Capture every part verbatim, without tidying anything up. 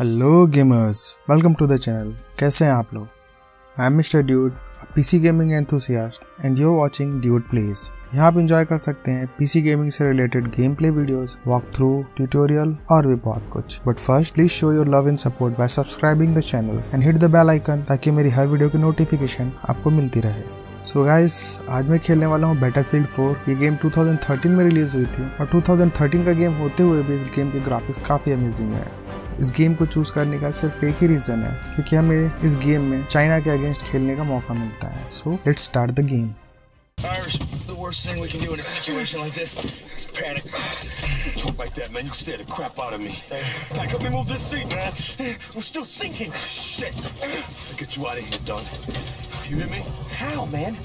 Hello gamers, welcome to the channel. कैसे हैं आप लोग? I am Mister Dude, PC gaming enthusiast and you are watching Dude Plays. यहाँ आप enjoy कर सकते हैं पीसी गेमिंग से related game play videos, walk through, tutorial और भी बहुत कुछ। But first please show your love and support by subscribing the channel and hit the bell icon ताकि मेरी हर वीडियो की नोटिफिकेशन आपको मिलती रहे। सो गाइस, आज मैं खेलने वाला हूँ बैटलफील्ड फोर। ये गेम दो हज़ार तेरह में रिलीज हुई थी और दो हज़ार तेरह का गेम होते हुए भी इस गेम के ग्राफिक्स काफ़ी अमेजिंग है। इस गेम को चूज़ करने का सिर्फ एक ही रीज़न है, क्योंकि हमें इस गेम में चाइना के अगेंस्ट खेलने का मौका मिलता है। So let's start the game. Irish, the worst thing we can do in a situation like this is panic. Talk like that, man. You stare the crap out of me. Pack up and move this seat, man. We're still sinking. Shit. I'll get you out of here, Dunn. You hear me? How, man?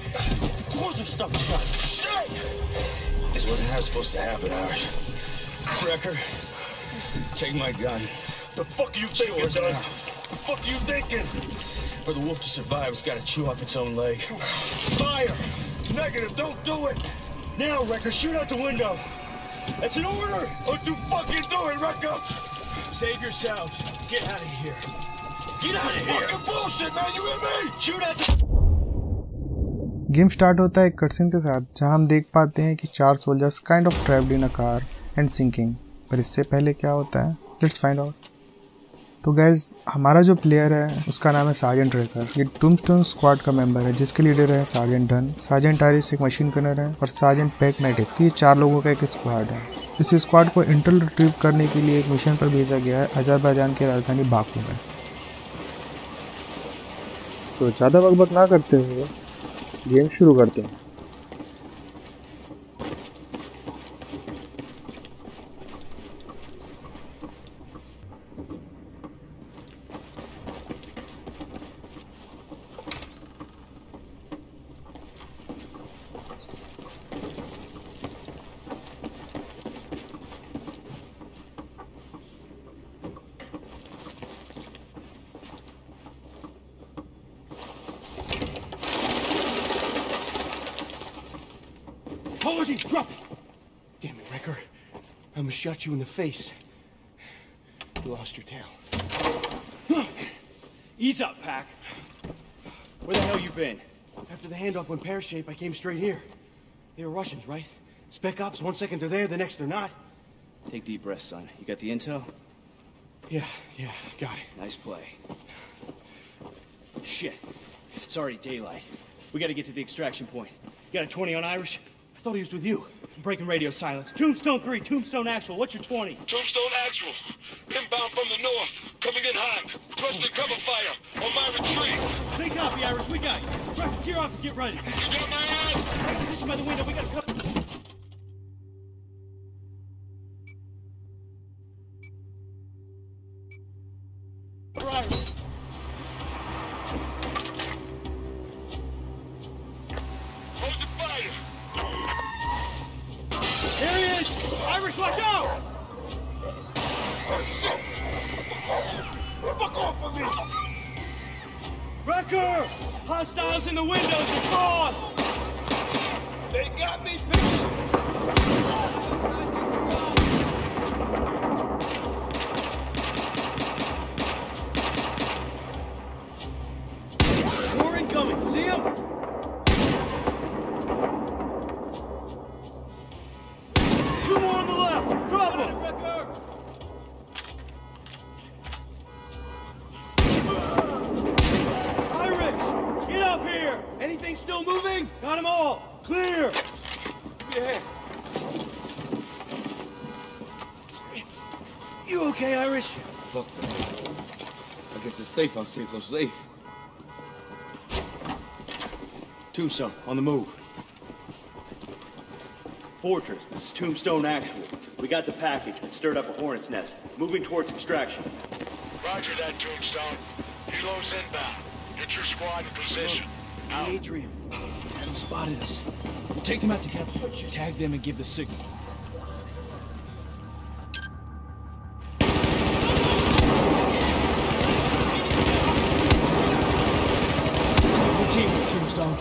The doors are stuck shut. Shit! This wasn't how it's supposed to happen, Irish. Recker, take my gun. The fuck are you thinking, Dunn? The fuck are you thinking? For the wolf to survive, it's got to chew off its own leg. Fire! Negative, don't do it! Now, Recker, shoot out the window! That's an order! Don't you fucking do it, Recker! Save yourselves. Get out of here. Get out of here! Fucking bullshit, man! You hear me? Shoot out the... game start होता है एक cutscene के साथ, जहां हम देख पाते हैं कि चार soldiers kind of trapped in a car and sinking. पर इससे पहले क्या होता है, लेट्स फाइंड आउट। तो गाइज, हमारा जो प्लेयर है उसका नाम है सार्जेंट रेकर। ये टूम्बस्टोन स्क्वाड का मेंबर है, जिसके लीडर है सार्जेंट डन। सार्जेंट आयरिश एक मशीन गनर है और सार्जेंट पैक मेडिक। तो ये चार लोगों का एक स्क्वाड है। इस स्क्वाड को इंटेल रिट्रीव करने के लिए एक मिशन पर भेजा गया है अजरबैजान की राजधानी बाकू में। तो ज़्यादा बकबक ना करते हुए गेम शुरू करते हैं। Drop it! Damn it, Recker. I almost shot you in the face. You lost your tail. Ease up, Pac. Where the hell you been? After the handoff went pear-shaped, I came straight here. They were Russians, right? Spec ops, one second they're there, the next they're not. Take deep breaths, son. You got the intel? Yeah, yeah, got it. Nice play. Shit. It's already daylight. We gotta get to the extraction point. You got a twenty on Irish? I thought he was with you. I'm breaking radio silence. Tombstone three, Tombstone actual. What's your twenty? Tombstone actual. Inbound from the north. Coming in hot. Rush the cover fire. On my retreat. Take copy, Irish. We got you. Recker, gear up and get ready. You got my eyes? Take position by the window. We got cover. Watch out! Oh, shit! Fuck off of me! Recker! Hostiles in the windows across! They got me picked! More incoming! See him? Got them all! Clear! Yeah! You okay, Irish? Fuck, man. I guess it's safe I'm staying so safe. Tombstone, on the move. Fortress, this is Tombstone actual. We got the package, but stirred up a hornet's nest. Moving towards extraction. Roger that, Tombstone. Helo's inbound. Get your squad in position. Out. The atrium. Adam spotted us. We'll take them out together. Tag them and give the signal. Good team, Tombstone.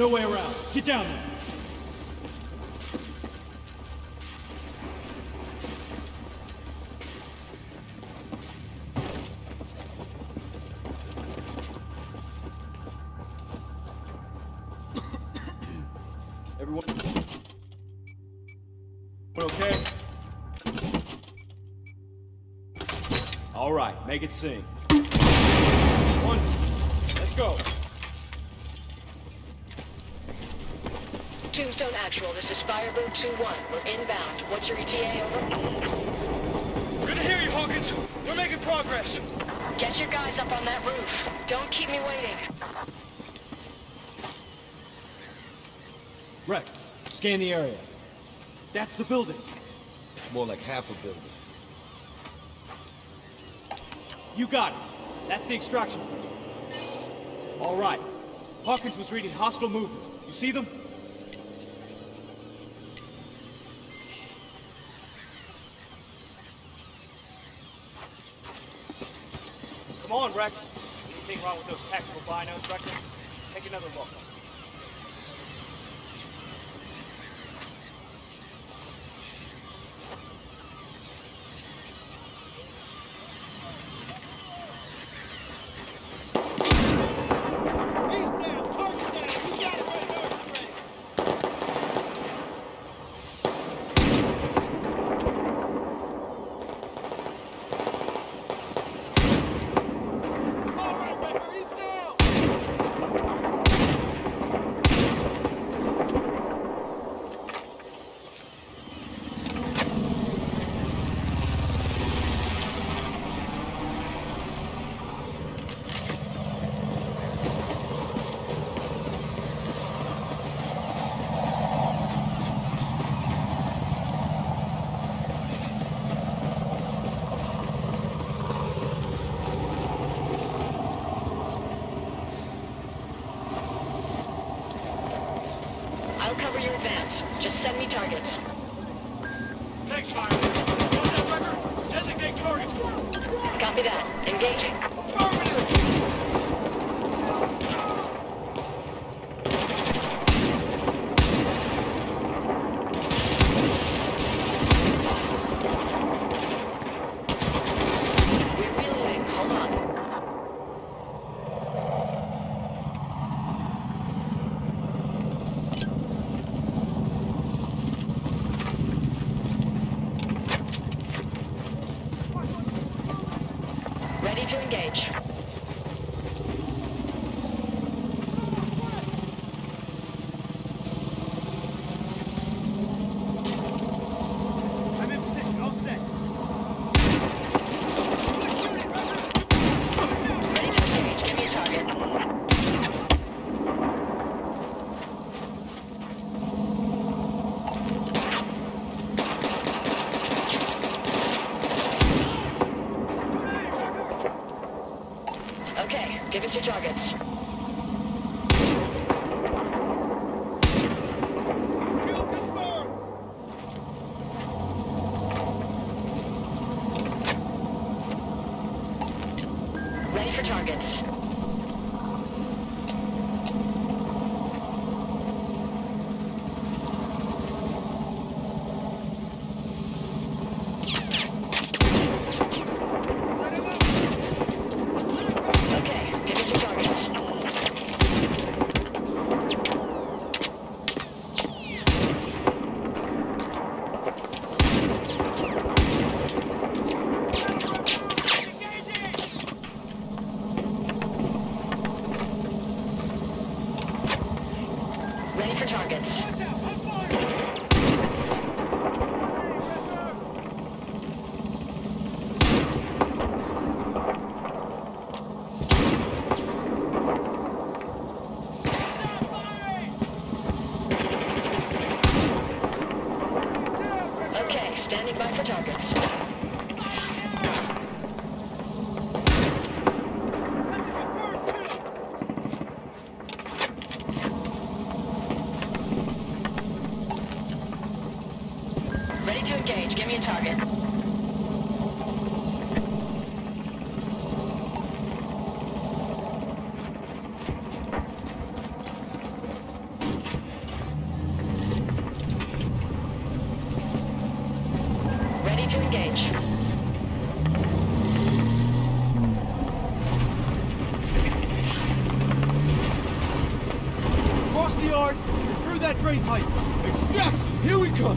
No way around. Get down there. Everyone okay? All right, make it sing. One, let's go. Tombstone Actual, this is Fireboat two one. We're inbound. What's your E T A, over? Good to hear you, Hawkins. We're making progress. Get your guys up on that roof. Don't keep me waiting. Reck, scan the area. That's the building. It's more like half a building. You got it. That's the extraction point. All right. Hawkins was reading hostile movement. You see them? Come on, Reck. Anything wrong with those tactical binos, Recker? Take another look. I'll cover your advance. Just send me targets. Thanks, Fire. Got that, Recker? Designate targets. Copy that. Engaging. Affirmative. We're reloading. Hold on. To engage. I'm in position, all set. Ready to engage, give me a target. Okay, give us your targets. Ready for targets. Ready for targets. Okay, standing by for targets. Ready to engage. Give me a target. Extraction! Here we come!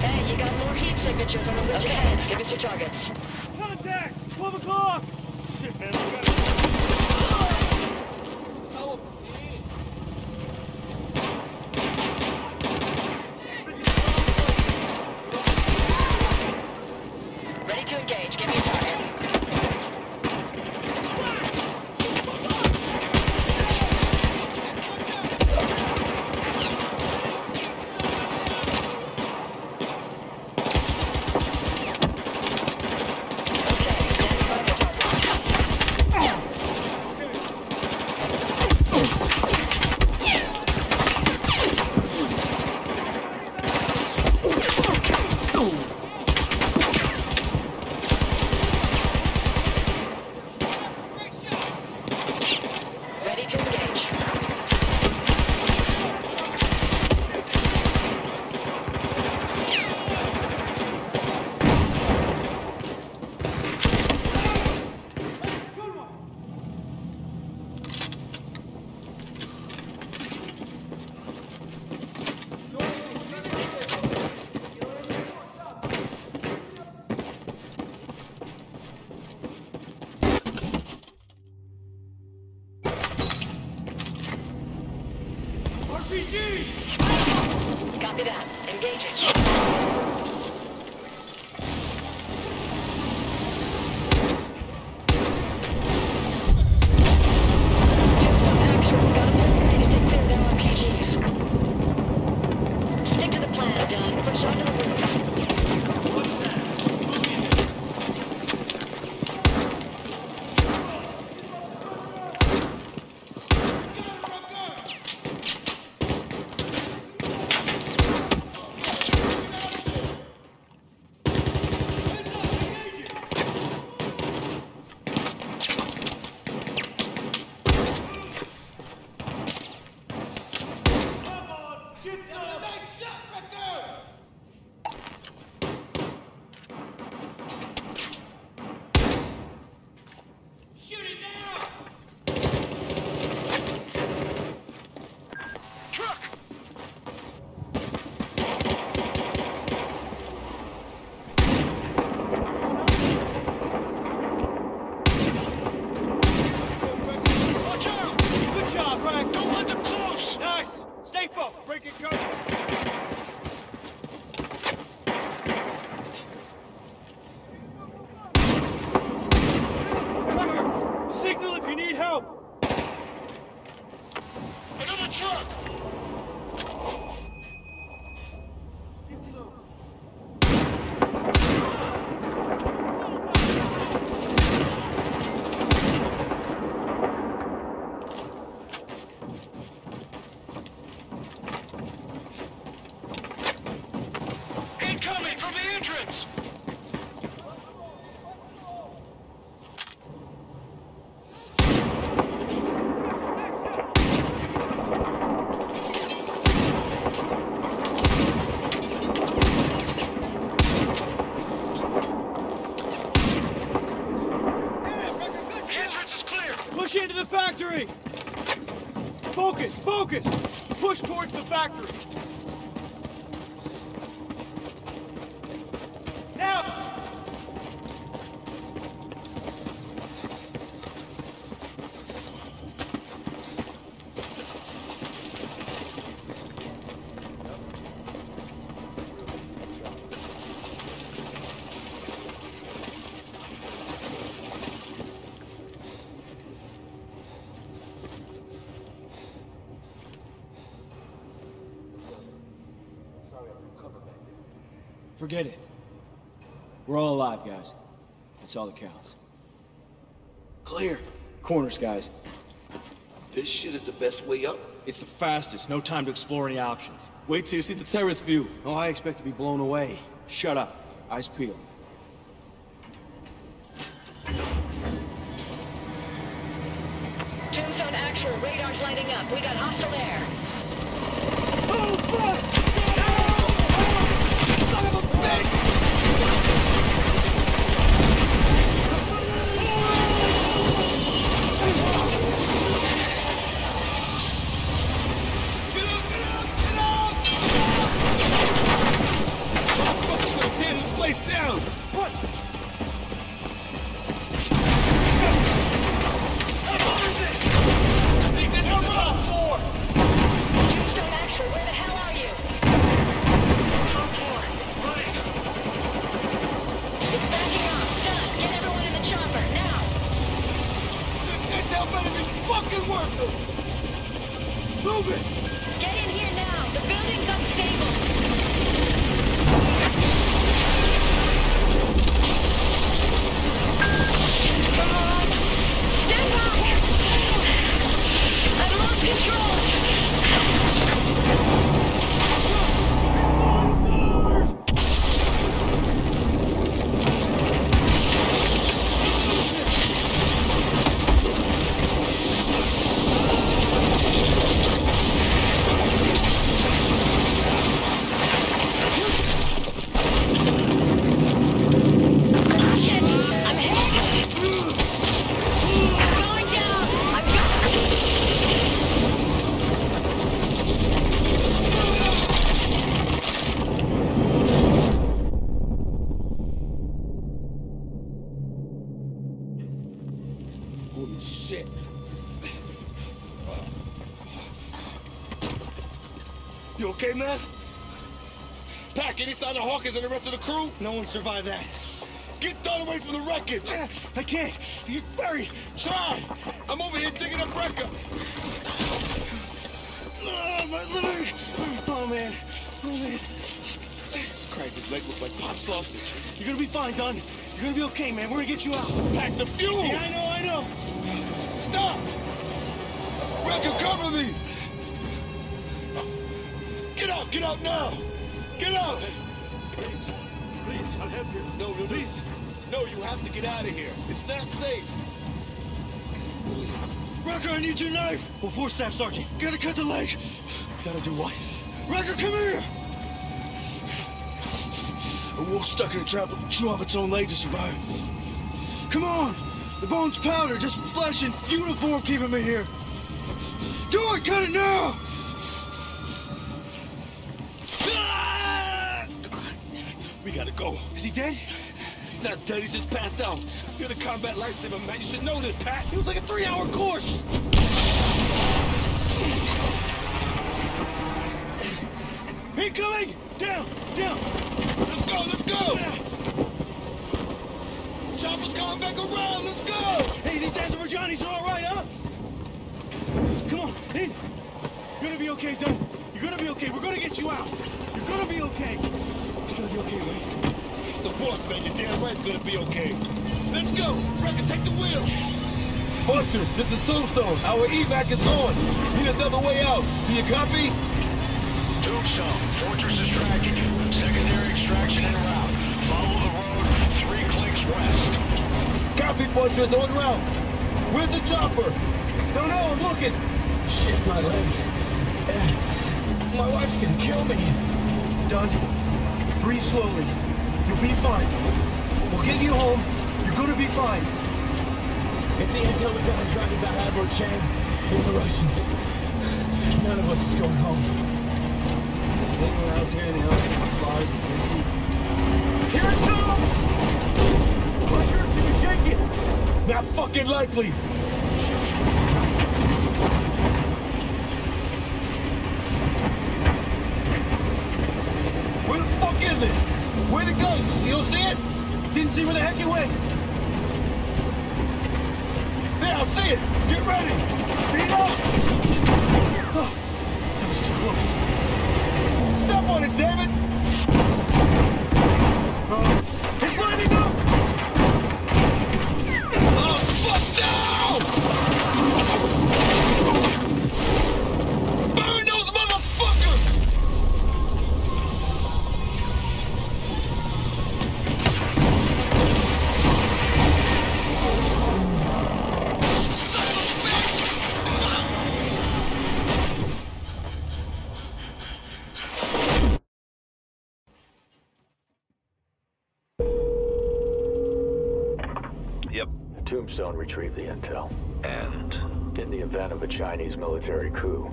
Hey, you got more heat signatures on the bridge ahead. Give us your targets. Contact! twelve o'clock! Shit, man, we gotta... Oh, man. Ready to engage. Give me a target. Focus! Focus! Push towards the factory! Now! Forget it. We're all alive, guys. That's all that counts. Clear. Corners, guys. This shit is the best way up. It's the fastest. No time to explore any options. Wait till you see the terrace view. No, I expect to be blown away. Shut up. Eyes peeled. Tombstone actual. Radar's lighting up. We got hostile air. Oh, fuck! Get up, get up! okay, man? Pac, any sign of Hawkins and the rest of the crew? No one survived that. Get Dunn away from the wreckage! I can't. He's buried. Try. I'm over here digging up Recker. Oh, my leg. Oh, man. Oh, man. Jesus Christ, his leg looks like pop sausage. You're gonna be fine, Dunn. You're gonna be okay, man. We're gonna get you out. Pack the fuel! Yeah, I know, I know. Stop! Recker, cover me! Get out! Get out now! Get out! Please, please, I'll help you. No, no, please. No, you have to get out of here. It's not safe. Recker, I need your knife! Well, four staff, Sergeant. Gotta cut the leg. Gotta do what? Recker, come here! A wolf stuck in a trap will chew off its own leg to survive. Come on! The bone's powder, just flesh and uniform keeping me here. Do it! Cut it now! We gotta go. Is he dead? He's not dead, he's just passed out. You're the combat lifesaver, man. You should know this, Pat. It was like a three-hour course. Incoming! Down! Down! Let's go, let's go! Yeah. Chopper's coming back around, let's go! Hey, these Azerbaijanis are all right, huh? Come on, in! You're gonna be okay, Dunn. You're gonna be okay. We're gonna get you out. You're gonna be okay. It's gonna be okay, right? It's the boss, man. Your damn right's gonna be okay. Let's go! Recker, take the wheel! Fortress, this is Tombstone. Our evac is on. Need another way out. Do you copy? Tombstone, Fortress is tracking you. Secondary extraction en route. Follow the road three clicks west. Copy, Fortress, on route. Where's the chopper? Don't know, I'm looking. Shit, my leg. Uh, my wife's gonna kill me. Done. Breathe slowly. You'll be fine. We'll get you home. You're gonna be fine. If the intel we got is right about Admiral Zhang or the Russians, none of us is going home. Anyone else here in the open bars with Casey? Here it comes! Recker, can you shake it? Not fucking likely. Is it? Where'd it go? You don't see it? Didn't see where the heck it went. There, I see it. Get ready. Speed up. Oh, that was too close. Step on it, David. Oh, it's lining up. Oh, fuck now! Burn those motherfuckers! Tombstone retrieved the intel. And? In the event of a Chinese military coup,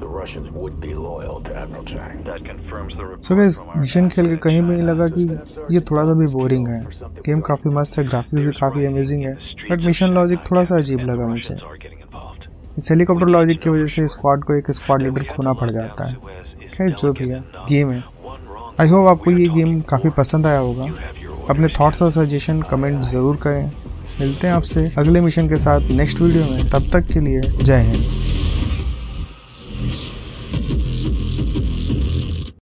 the Russians would be loyal to Admiral Zhang. That confirms the report. So guys, mission खेल के कहीं भी नहीं लगा कि ये थोड़ा सा भी बोरिंग है. गेम काफी मस्त है, ग्राफिक्स भी काफी अमेजिंग है, बट मिशन लॉजिक थोड़ा सा अजीब लगा मुझे. इस हेलीकॉप्टर लॉजिक की वजह से स्क्वाड को एक स्क्वाड लीडर खोना पड़ जाता है. खैर जो भी है, गेम है. आई होप आपको ये गेम काफी पसंद आया होगा. अपने थॉट्स और सजेशन कमेंट जरूर करें. मिलते हैं आपसे अगले मिशन के साथ नेक्स्ट वीडियो में. तब तक के लिए जय हिंद.